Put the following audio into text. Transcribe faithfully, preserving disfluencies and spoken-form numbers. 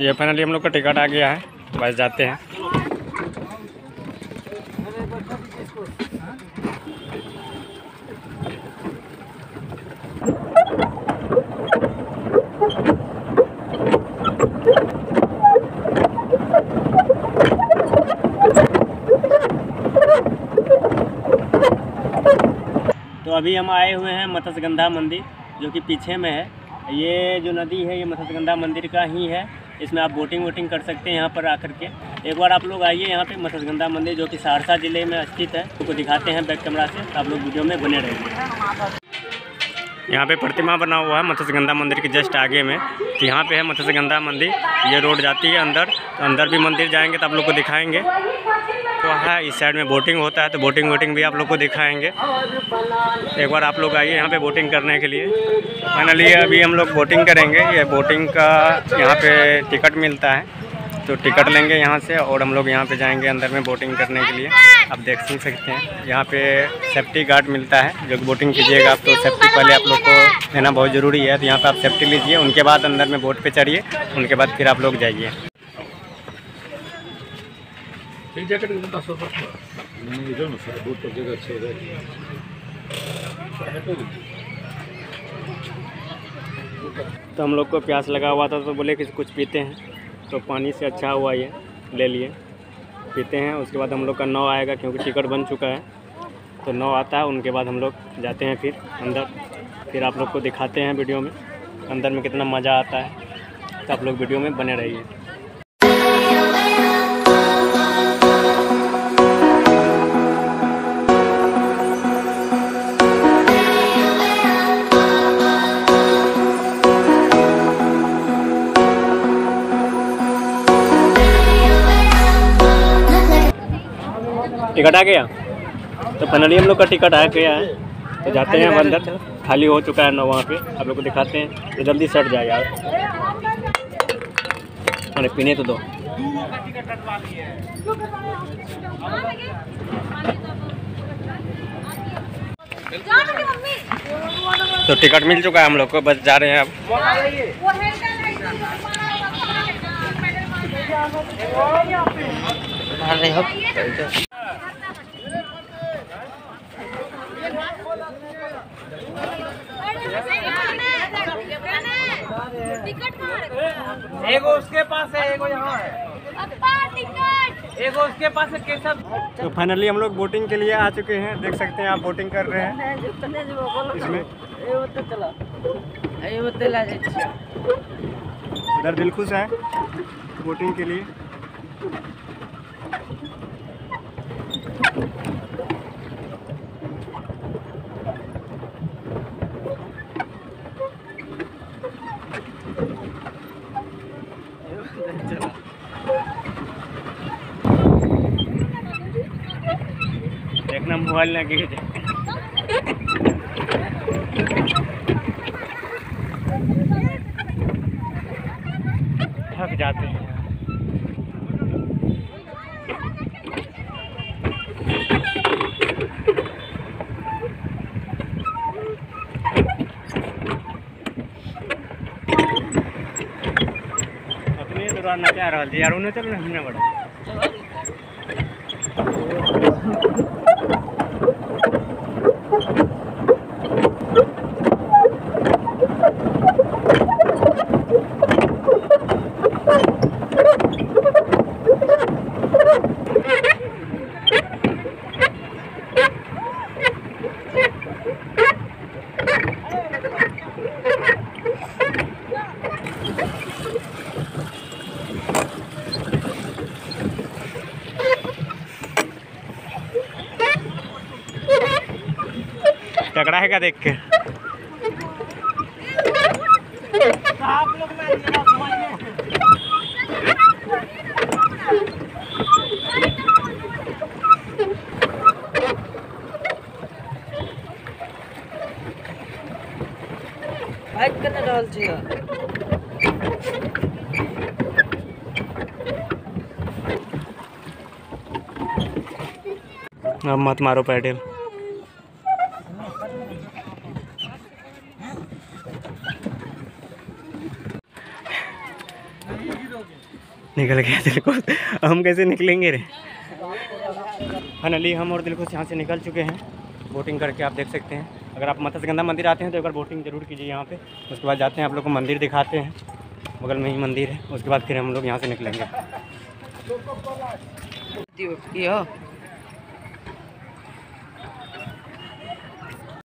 ये फाइनली हम लोग का टिकट आ गया है, बस जाते हैं। तो अभी हम आए हुए हैं मत्स्यगंधा मंदिर, जो कि पीछे में है। ये जो नदी है ये मत्स्यगंधा मंदिर का ही है। इसमें आप बोटिंग वोटिंग कर सकते हैं यहाँ पर आकर के। एक बार आप लोग आइए यहाँ पे मत्स्यगंधा मंदिर, जो कि सहरसा ज़िले में स्थित है। आपको दिखाते हैं बैक कैमरा से, आप लोग वीडियो में बने रहेंगे। यहाँ पे प्रतिमा बना हुआ है मत्स्यगंधा मंदिर के जस्ट आगे में। तो यहाँ पे है मत्स्यगंधा मंदिर, ये रोड जाती है अंदर। तो अंदर भी मंदिर जाएंगे तो आप लोग को दिखाएँगे। तो है इस साइड में बोटिंग होता है, तो बोटिंग वोटिंग भी आप लोग को दिखाएँगे। एक बार आप लोग आइए यहाँ पे बोटिंग करने के लिए। फाइनली अभी हम लोग बोटिंग करेंगे। ये बोटिंग का यहाँ पे टिकट मिलता है, तो टिकट लेंगे यहाँ से और हम लोग यहाँ पे जाएंगे अंदर में बोटिंग करने के लिए। आप देख सकते हैं यहाँ पे सेफ्टी गार्ड मिलता है, जो बोटिंग कीजिएगा आप तो सेफ्टी पहले आप लोग को लेना बहुत ज़रूरी है। तो यहाँ पर आप सेफ्टी लीजिए, उनके बाद अंदर में बोट पर चढ़िए, उनके बाद फिर आप लोग जाइए। तो हम लोग को प्यास लगा हुआ था, तो बोले कि कुछ पीते हैं, तो पानी से अच्छा हुआ ये ले लिए, पीते हैं। उसके बाद हम लोग का नाव आएगा, क्योंकि टिकट बन चुका है तो नाव आता है। उनके बाद हम लोग जाते हैं फिर अंदर, फिर आप लोग को दिखाते हैं वीडियो में अंदर में कितना मज़ा आता है। तो आप लोग वीडियो में बने रहिए। टिकट आ गया, तो फाइनली हम लोग का टिकट आ गया है। तो जाते हैं अंदर, खाली हो चुका है ना वहाँ पे, आप लोग को दिखाते हैं। तो जल्दी सट जाए यार, अरे पीने तो दो। तो टिकट मिल चुका है हम लोग को, बस जा रहे हैं अब। एगो उसके पास है, एगो यहाँ है, एगो उसके पास है, केशव। तो फाइनली हम लोग बोटिंग के लिए आ चुके हैं। देख सकते हैं आप बोटिंग कर रहे हैं इसमें। इधर दिलखुश है बोटिंग के लिए। देखना मोबाइल ना गिर जाए। थक जाते हैं। अपने दौरान ना क्या रहा यार, उन्हें चलना हमने बड़ा। तगड़ा है क्या देख के आप लोग में बाइक करने डाल दिया। अब मत मारो पैडल। निकल गया दिलखुश। हम कैसे निकलेंगे रे। फाइनली हम और दिलखुश यहाँ से निकल चुके हैं बोटिंग करके। आप देख सकते हैं, अगर आप मत्स्यगंधा मंदिर आते हैं तो एक बार बोटिंग ज़रूर कीजिए यहाँ पे। उसके बाद जाते हैं, आप लोग को मंदिर दिखाते हैं, बगल में ही मंदिर है। उसके बाद फिर हम लोग यहाँ से निकलेंगे।